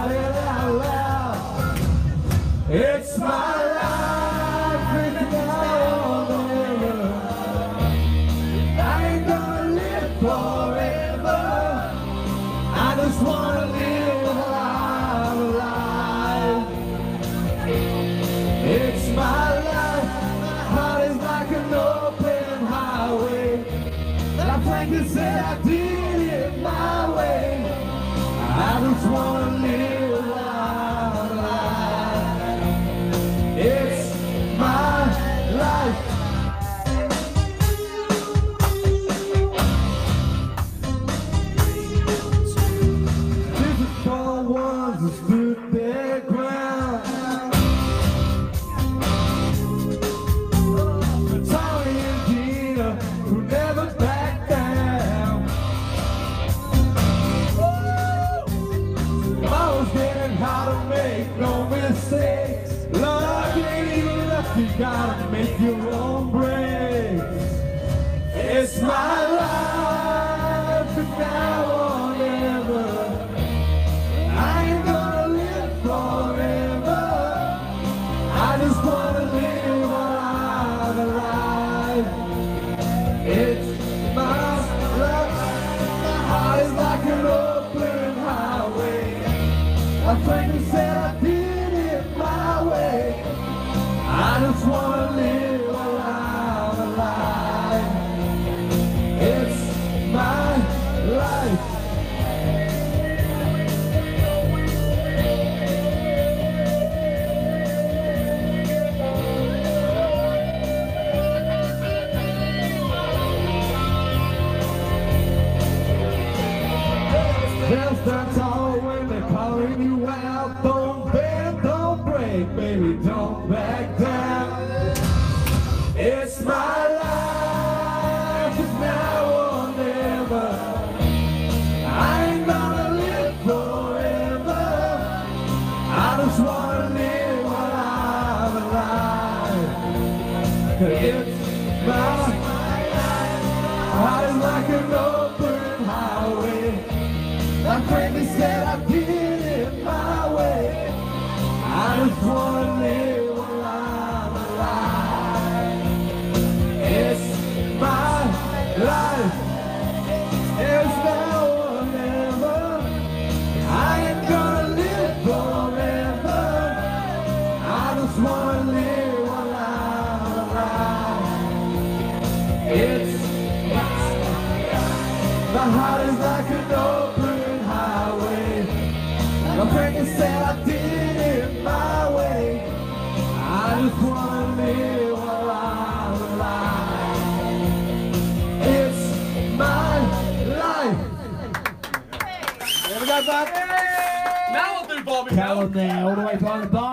shout it out loud. It's my life with no mirror. I ain't gonna live forever. I just wanna live a life, It's my life. My heart is like an open highway. And I plan to say I did it my way. I just wanna live a life. It's my life. Difficult ones who stood their ground. Tony and Gina who never backed down. How to make no mistakes. Love ain't even up, you gotta make your own breaks. It's my life from now on ever. I ain't gonna live forever. I just wanna live a life. It's my life. My heart is like an open highway. I think you said I did it my way. I just wanna live a life, It's my life. Just that's all when they're calling you out. Don't bend, don't break, baby, don't back down. It's my life, it's now or never. I ain't gonna live forever. I just wanna live a life, It's my life. I just like an open highway. I crazy said I did it my way. I just wanna live a life. It's my life. It's now or never. I ain't gonna live forever. I just wanna live a life. It's my life. My heart is like an open. I'm afraid to say I did it my way. I just wanna live a life. It's my life. There we go, Bob. Malibu, Bobby. Malibu, all the way by the bar.